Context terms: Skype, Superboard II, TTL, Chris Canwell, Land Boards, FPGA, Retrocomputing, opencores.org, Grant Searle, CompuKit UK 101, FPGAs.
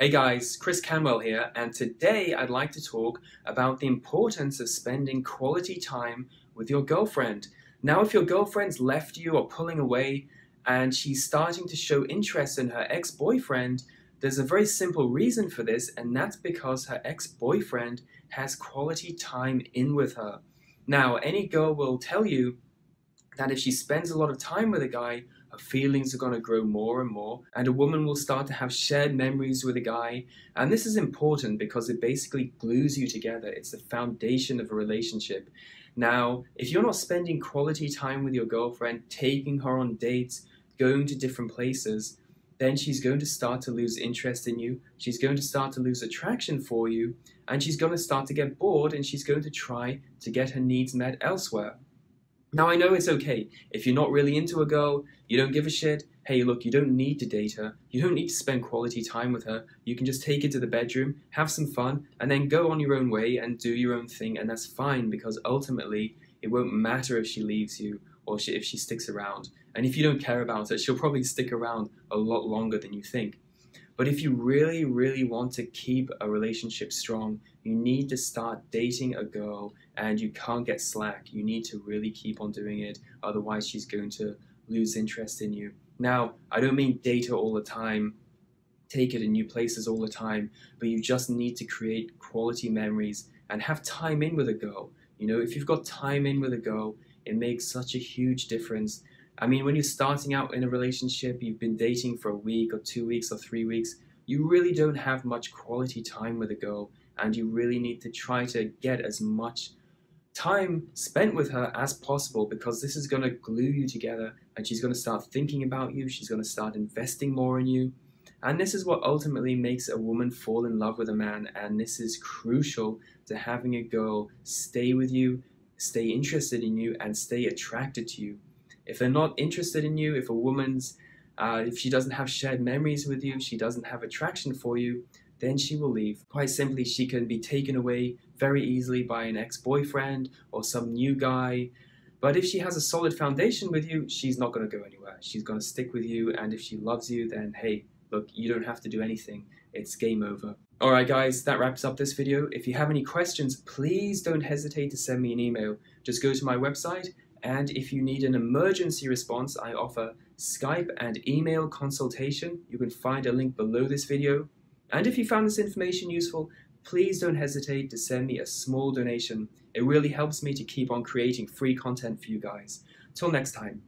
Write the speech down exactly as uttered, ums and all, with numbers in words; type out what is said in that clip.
Hey guys, Chris Canwell here, and today I'd like to talk about the importance of spending quality time with your girlfriend. Now, if your girlfriend's left you or pulling away and she's starting to show interest in her ex-boyfriend, there's a very simple reason for this, and that's because her ex-boyfriend has quality time in with her. Now, any girl will tell you that if she spends a lot of time with a guy, her feelings are going to grow more and more, and a woman will start to have shared memories with a guy. And this is important because it basically glues you together. It's the foundation of a relationship. Now, if you're not spending quality time with your girlfriend, taking her on dates, going to different places, then she's going to start to lose interest in you, she's going to start to lose attraction for you, and she's going to start to get bored, and she's going to try to get her needs met elsewhere. Now, I know it's okay. If you're not really into a girl, you don't give a shit, hey look, you don't need to date her, you don't need to spend quality time with her, you can just take her to the bedroom, have some fun, and then go on your own way and do your own thing, and that's fine, because ultimately, it won't matter if she leaves you or she, if she sticks around. And if you don't care about her, she'll probably stick around a lot longer than you think. But if you really, really want to keep a relationship strong, you need to start dating a girl, and you can't get slack. You need to really keep on doing it, otherwise she's going to lose interest in you. Now, I don't mean date her all the time, take her to new places all the time, but you just need to create quality memories and have time in with a girl. You know, if you've got time in with a girl, it makes such a huge difference. I mean, when you're starting out in a relationship, you've been dating for a week or two weeks or three weeks, you really don't have much quality time with a girl, and you really need to try to get as much time spent with her as possible, because this is going to glue you together, and she's going to start thinking about you, she's going to start investing more in you. And this is what ultimately makes a woman fall in love with a man, and this is crucial to having a girl stay with you, stay interested in you, and stay attracted to you. If they're not interested in you, if a woman's, uh, if she doesn't have shared memories with you, she doesn't have attraction for you, then she will leave. Quite simply, she can be taken away very easily by an ex-boyfriend or some new guy. But if she has a solid foundation with you, she's not going to go anywhere. She's going to stick with you, and if she loves you, then hey, look, you don't have to do anything. It's game over. Alright guys, that wraps up this video. If you have any questions, please don't hesitate to send me an email. Just go to my website, and if you need an emergency response, I offer Skype and email consultation. You can find a link below this video. And if you found this information useful, please don't hesitate to send me a small donation. It really helps me to keep on creating free content for you guys. Till next time.